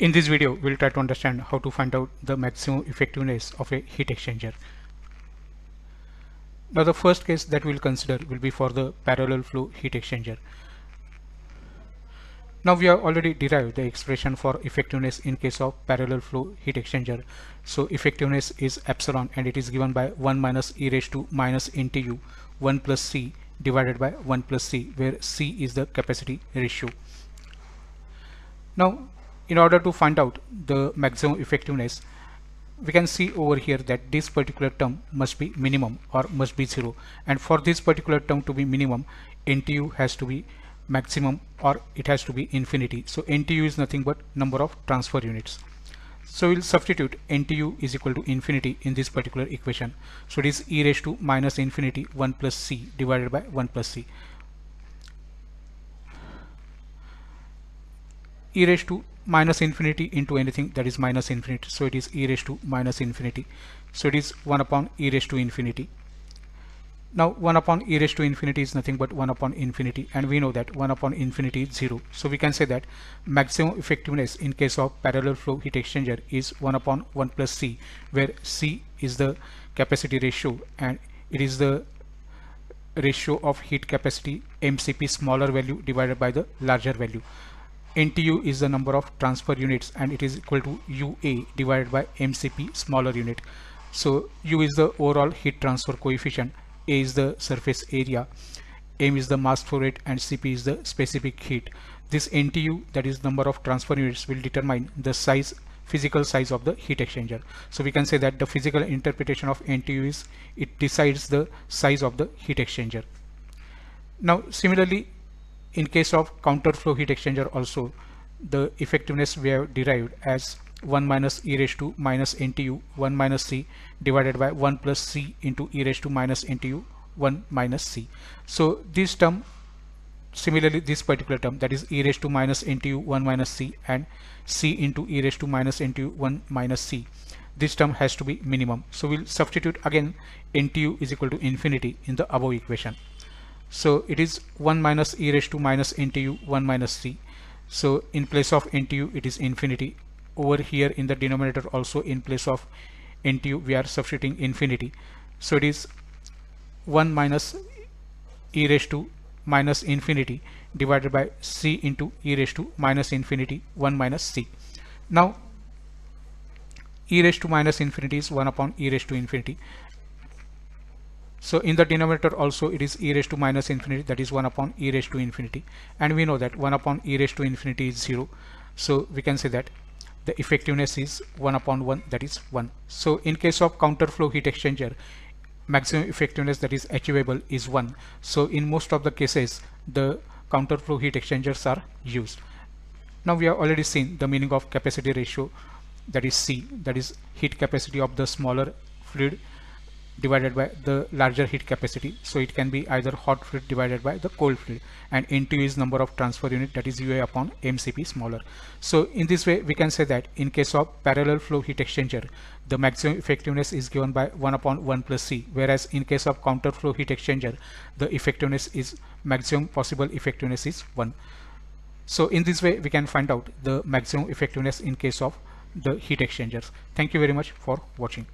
In this video, we'll try to understand how to find out the maximum effectiveness of a heat exchanger. Now, the first case that we'll consider will be for the parallel flow heat exchanger. Now, we have already derived the expression for effectiveness in case of parallel flow heat exchanger. So, effectiveness is epsilon and it is given by 1 minus e raised to minus NTU 1 plus C divided by 1 plus C, where C is the capacity ratio. Now, in order to find out the maximum effectiveness, we can see over here that this particular term must be minimum or must be zero, and for this particular term to be minimum, NTU has to be maximum or it has to be infinity. So NTU is nothing but number of transfer units. So we'll substitute NTU is equal to infinity in this particular equation. So it is e raised to minus infinity 1 plus C divided by 1 plus C. E raised to minus infinity into anything that is minus infinity, so it is e raised to minus infinity, so it is 1 upon e raised to infinity. Now 1 upon e raised to infinity is nothing but 1 upon infinity, and we know that 1 upon infinity is 0, so we can say that maximum effectiveness in case of parallel flow heat exchanger is 1 upon 1 plus C, where C is the capacity ratio and it is the ratio of heat capacity MCP smaller value divided by the larger value. NTU is the number of transfer units and it is equal to UA divided by MCP smaller unit. So U is the overall heat transfer coefficient, A is the surface area, M is the mass flow rate, and CP is the specific heat. This NTU, that is number of transfer units, will determine the size, physical size of the heat exchanger. So we can say that the physical interpretation of NTU is it decides the size of the heat exchanger. Now similarly, in case of counterflow heat exchanger also, the effectiveness we have derived as 1 minus e raised to minus NTU 1 minus C divided by 1 plus C into e raised to minus NTU 1 minus C. So this term, similarly this particular term, that is e raised to minus NTU 1 minus C and C into e raised to minus NTU 1 minus C, this term has to be minimum. So we'll substitute again NTU is equal to infinity in the above equation. So it is 1 minus e raised to minus NTU 1 minus C. So in place of NTU it is infinity. Over here in the denominator also, in place of NTU we are substituting infinity. So it is 1 minus e raised to minus infinity divided by C into e raised to minus infinity 1 minus C. Now e raised to minus infinity is 1 upon e raised to infinity. So in the denominator also it is e raised to minus infinity, that is 1 upon e raised to infinity, and we know that 1 upon e raised to infinity is 0. So we can say that the effectiveness is 1 upon 1, that is 1. So in case of counterflow heat exchanger, maximum effectiveness that is achievable is 1. So in most of the cases the counterflow heat exchangers are used. Now we have already seen the meaning of capacity ratio, that is C, that is heat capacity of the smaller fluid divided by the larger heat capacity, so it can be either hot fluid divided by the cold fluid, and NTU is number of transfer unit, that is UA upon MCP smaller. So in this way we can say that in case of parallel flow heat exchanger the maximum effectiveness is given by 1 upon 1 plus C, whereas in case of counterflow heat exchanger the effectiveness is maximum possible effectiveness is 1. So in this way we can find out the maximum effectiveness in case of the heat exchangers. Thank you very much for watching.